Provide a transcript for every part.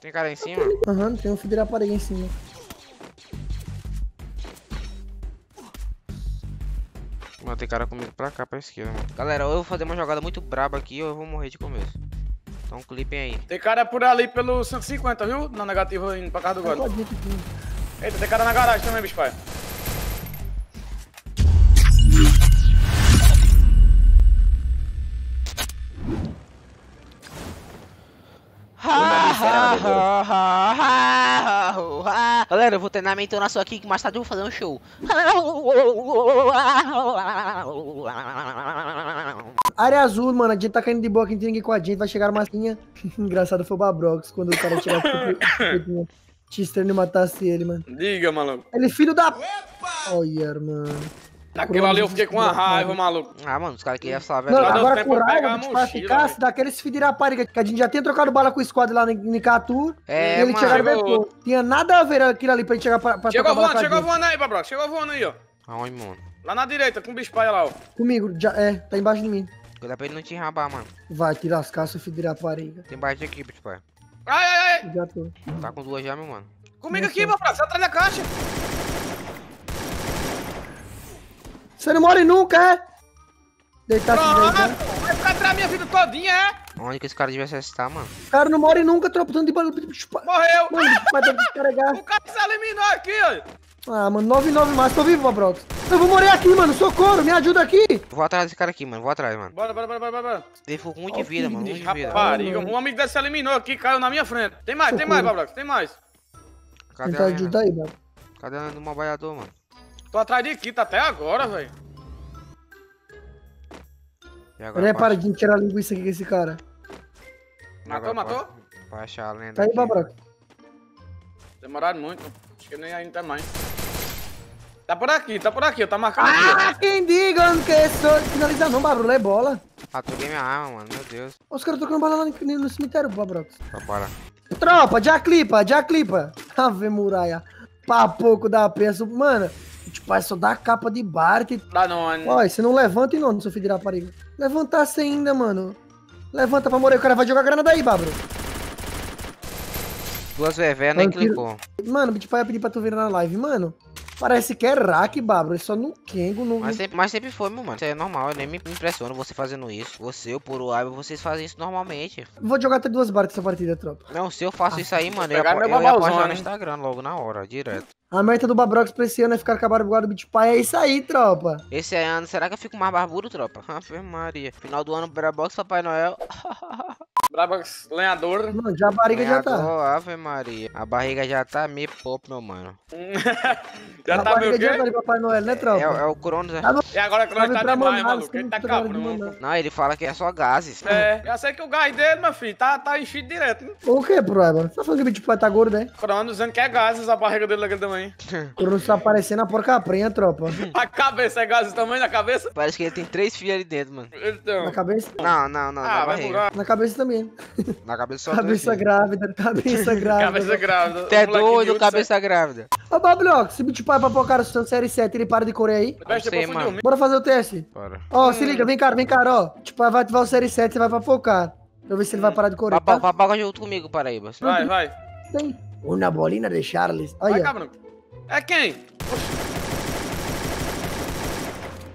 Tem cara em cima? Aham, tem um fio da parede em cima. Mano, tem cara comigo pra cá, pra esquerda, mano. Galera, ou eu vou fazer uma jogada muito braba aqui, ou eu vou morrer de começo. Então clipem aí. Tem cara por ali pelo 150, viu? Na negativa, indo pra casa do guarda. Eita, tem cara na garagem também, bicho, pai. Galera, eu vou treinar minha entonação aqui, que mais tarde eu vou fazer um show. Área azul, mano, a gente tá caindo de boa, aqui não tem ninguém com a gente, vai chegar uma massinha. Engraçado foi o Babrox, quando o cara tirar te estranho e matasse ele, mano. Diga, maluco. Ele filho da... Olha, mano. Daquilo ali eu fiquei com uma raiva, maluco. Ah, mano, os caras que iam falar, velho. Agora com raiva, tipo, pra ficar, se daqueles filhos de rapariga, que a gente já tinha trocado bala com o squad lá no Nicatu. É, ele chegou... Tinha nada a ver aquilo ali pra gente chegar pra... Chegou voando aí, Babrox. Chegou voando aí, ó. Aonde, mano? Lá na direita, com o bicho pai lá, ó. Comigo, já, é. Tá embaixo de mim. Cuidado pra ele não te enrabar, mano. Vai, tira as caças, filho de rapariga. Tem baixo aqui, bicho pai. Ai, ai, ai. Já tô. Tá com duas já, meu mano. Comigo aqui, Babrox. Você atrás da caixa. Você não morre nunca, é? Deitar aqui. Vai pra trás minha vida todinha, é? Onde que esse cara devia se assustar, mano? O cara não morre nunca, tropando de bala. Morreu! Mano, mas deve descarregar. O cara se eliminou aqui, ó. Ah, mano, 9-9 mais, tô vivo, Babrox. Eu vou morrer aqui, mano, socorro, me ajuda aqui. Vou atrás desse cara aqui, mano, vou atrás, mano. Bora. Ele ficou com muito de vida, mano, muito de vida. Rapariga, um amigo desse se eliminou aqui, caiu na minha frente. Tem mais, Babrox, tem mais. Cadê a ajuda aí, mano? Cadê a do malbaiador, mano? Tô atrás de Kita até agora, velho. Olha, para de tirar a linguiça aqui com esse cara. Matou? Vai achar a lenda. Tá aí, Babrox. Demoraram muito. Acho que nem ainda mais. Tá por aqui, eu tá marcado. Ah, quem diga que sou. Finaliza não, Babrox, é bola. Ah, troquei minha arma, mano, meu Deus. Os caras tocando bala lá no cemitério, Babrox. Tá, para. Tropa, já clipa. Ave muralha. Papoco da peça, mano. Tipo, é só dá a capa de Bart. Dá não, mano. Ó, você não levanta e não, seu filho de rapariga. Levantasse ainda, mano. Levanta pra morrer, o cara vai jogar granada aí, Babro. Duas vevé, nem clicou. Mano, o tipo, vai pedir pra tu ver na live, mano. Parece que é rack, Babro. É só no Kengo, no... Mas sempre foi, meu mano. Isso é normal, eu nem me impressiono você fazendo isso. Você, o Puro Aiba, vocês fazem isso normalmente. Vou jogar até duas Bart essa partida, tropa. Não, se eu faço isso aí, mano, eu ia postar no Instagram logo na hora, direto. A meta do Babrox pra esse ano é ficar com a barbuda do Beach Pie, é isso aí, tropa. Esse ano, será que eu fico mais barbudo, tropa? Ave Maria. Final do ano, Brabox, Papai Noel. Brabox, lenhador. Mano, já a barriga já tá. Ave Maria. A barriga já tá me pop, meu mano. já tá meio quê? Já Papai Noel, né, tropa? É o Cronos, né? E agora o Cronos tá demais, maluco. Ele tá cabra, mano. Não, ele fala que é só gases. É, eu sei que o gás dele, meu filho, tá enchido direto. Né? O que, Proeba? Você tá falando que o Beach Pie tá gordo, né? Cronos dizendo que é gases a barriga dele naquele tamanho. Cronos tá parecendo a porca-prenha, tropa. A cabeça é gases, o tamanho da cabeça? Parece que ele tem 3 filhos ali dentro, mano. Então... Na cabeça? Não. Ah, vai bugar. Na cabeça também. Na cabeça só cabeça grávida, cabeça grávida. Até doido, cabeça grávida. Ô, Bablox, se o Beach Pie papocar o seu série 7, ele para de correr aí. Sei, mano. Bora fazer o teste? Bora. Ó, se liga, vem cá, ó. Beach Pie vai ativar o série 7, você vai papocar. Deixa eu ver se ele vai parar de correr. Papoca junto comigo, Paraíba. Vai. Tem. Uma bolina de Charles. Vai, cabrão. É quem?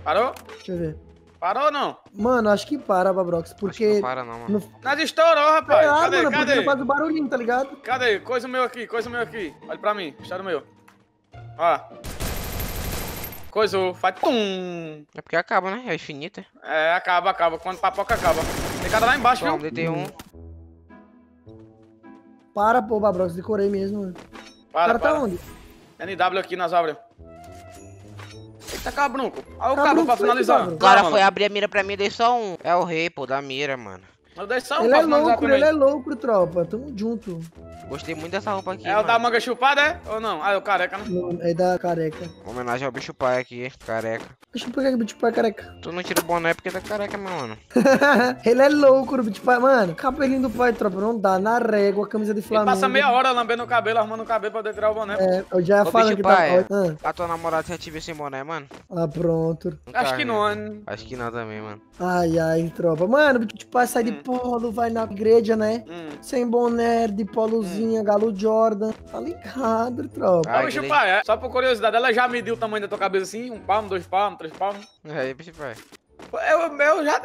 Parou? Deixa eu ver. Parou ou não? Mano, acho que para, Babrox, porque... Não para não, mano. Nada estourou, rapaz. Ah, cadê? Mano, cadê? Porque faz o barulhinho, tá ligado? Cadê? Coisa meu aqui. Olha pra mim, está no meu. Ó. Coisou, faz tum. É porque acaba, né? É infinita. É, acaba. Quando papoca, acaba. Tem cara lá embaixo, viu? Tem um. Para, pô, Babrox, decorei mesmo, mano. O cara tá onde? NW aqui nas obras. Eita, cabrunco. Olha o cabrunco pra finalizar. O cara foi abrir a mira pra mim e dei só um. É o rei, pô, da mira, mano. Eu dei só um pra finalizar também. Ele é louco, tropa. Tamo junto. Gostei muito dessa roupa aqui, mano. É o da manga chupada, é? Ou não? Ah, é o careca, né? Não, é da careca. Homenagem ao bicho pai aqui, careca. Bicho, por que o bicho pai é careca? Tu não tira o boné porque tá careca, meu mano. Ele é louco, o bicho pai, mano. Cabelinho do pai, tropa, não dá na régua, camisa de Flamengo. Ele passa meia hora lambendo o cabelo, arrumando o cabelo pra poder tirar o boné. É, eu já falo que pai, tá... A tua namorada já tive esse boné, mano? Ah, pronto. Acho que não, né? Acho que não também, mano. Ai, tropa. Mano, o bicho pai sai de polo, vai na igreja, né? Sem boné, de polo Galuzinha, Galo Jordan. Tá ligado, tropa. Ai, bicho, pai, é. Só por curiosidade, ela já mediu o tamanho da tua cabeça assim? 1 palmo, 2 palmos, 3 palmos? É, bicho, pai.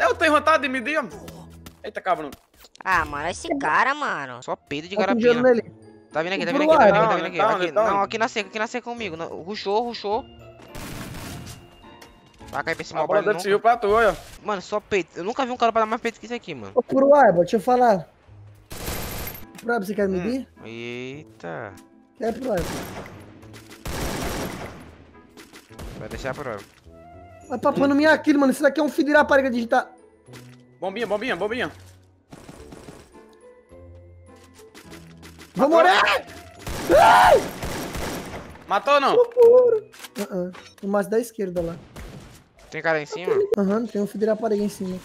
Eu tenho vontade de medir, amor. Eita, cabrão. Ah, mano, esse cara, mano. Só peido de garapinha. Tá vindo aqui, tá vindo aqui, tá vindo aqui. Não, aqui na seca comigo. Ruxou, ruxou. Vai cair pra esse mobile nunca. Mano, só peito. Eu nunca vi um cara pra dar mais peito que isso aqui, mano. Ô, Curuaiba, deixa eu falar. Curuaiba, você quer medir? Eita. Quer, Curuaiba? Vai deixar, Curuaiba. Vai papando minha kill, mano. Isso daqui é um filho de rapariga digitar. Bombinha, bombinha, bombinha. Vamos orar! Matou ou não? O mais da esquerda lá. Tem cara em cima? Aham, tem um filho da parede em cima.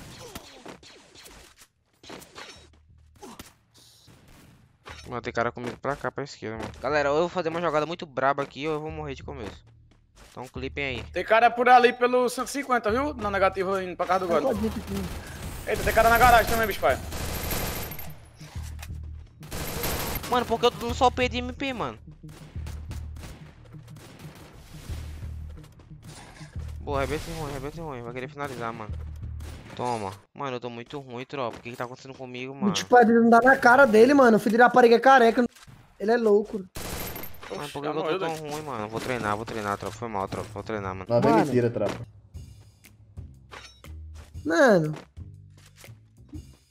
Mano, tem cara comigo pra cá, pra esquerda, mano. Galera, ou eu vou fazer uma jogada muito braba aqui, ou eu vou morrer de começo. Então clipem aí. Tem cara por ali pelo 150, viu? Na negativa, indo pra casa do guarda. Eita, tem cara na garagem também, bicho, pai. Mano, por que eu tô dando só o P de MP, mano? Boa, arrebenta ruim, vai querer finalizar, mano. Toma. Mano, eu tô muito ruim, tropa. O que que tá acontecendo comigo, mano? Tipo, ele não dá na cara dele, mano. O filho da rapariga é careca. Ele é louco. Mano, por que eu tô tão ruim, mano? Vou treinar, tropa. Foi mal, tropa. Vou treinar, mano. Lá vem mentira, tropa. Mano.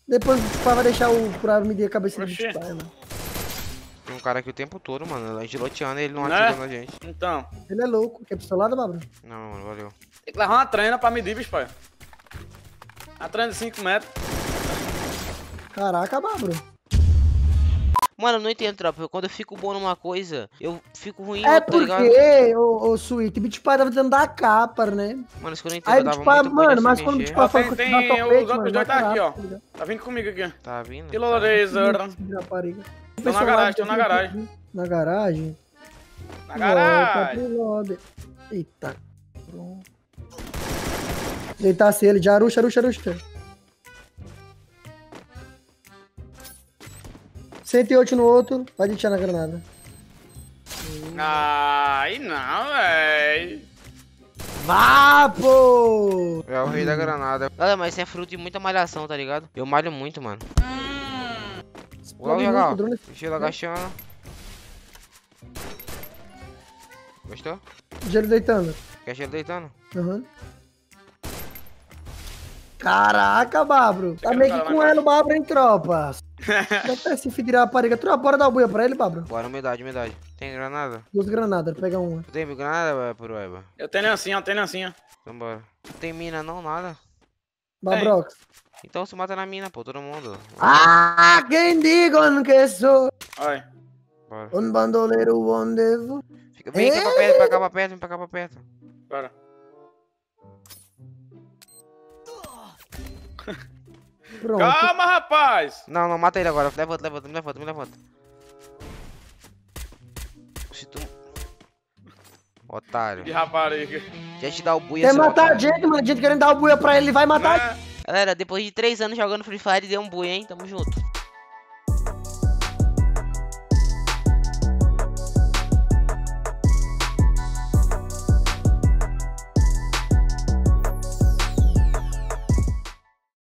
Depois o Tipai vai deixar o Curava me dar a cabeça do Tipai, mano. Tem um cara aqui o tempo todo, mano. A gente loteando e ele não atirando na gente. Então. Ele é louco. Quer pistolada, Babra? Não, mano, valeu. Tem que levar uma treina pra medir, bicho, pai. Uma treina de 5 metros. Caraca, Babra. Mano, eu não entendo, tropa. Quando eu fico bom numa coisa, eu fico ruim em outra, tá ligado? É porque, ô Suíte, o Bitpai tava dentro da capa, né? Mano, isso que eu não entendo, eu tava muito mano, mas quando o Bitpai foi com os outros dois tá aqui, ó. Tá vindo comigo aqui, ó. Tá vindo? Que lorezer. Tô na garagem, tô na garagem. Na garagem? Na garagem! Eita. Deitasse ele de aruxa, aruxa, aruxa. 108 no outro, vai deixar na granada. Ai, não, véi. Vapo! É o rei da granada. Galera, mas isso é fruto de muita malhação, tá ligado? Eu malho muito, mano. Vou jogar, ó. Gelo agachando. Gostou? Gelo deitando. Quer gelo deitando? Uhum. Caraca, Babro. Tá meio que com ela o Babro, hein, tropa? Até se virar a parede. Tropa, bora dar buia pra ele, Babro? Bora, umidade, umidade. Tem granada? 2 granadas, pega uma. Tem granada, Purueba? Eu tenho assim, ó, tenho assim, ó. Então bora. Não tem mina não, nada. Babrox. Então se mata na mina, pô, todo mundo. Ah, quem digo que sou. Olha. Bora. Um bandoleiro, onde vou. Vem cá pra perto, pra cá pra perto, vem pra cá pra perto. Bora. Pronto. Calma, rapaz! Não, não, mata ele agora. Levanta, levanta, me levanta, me levanta. Se tu... Otário. Que rapariga. Já te dá o buia. Quer matar a gente, mano. A gente querendo dar o buia pra ele, ele vai matar. Galera, depois de 3 anos jogando Free Fire, deu um buia, hein? Tamo junto.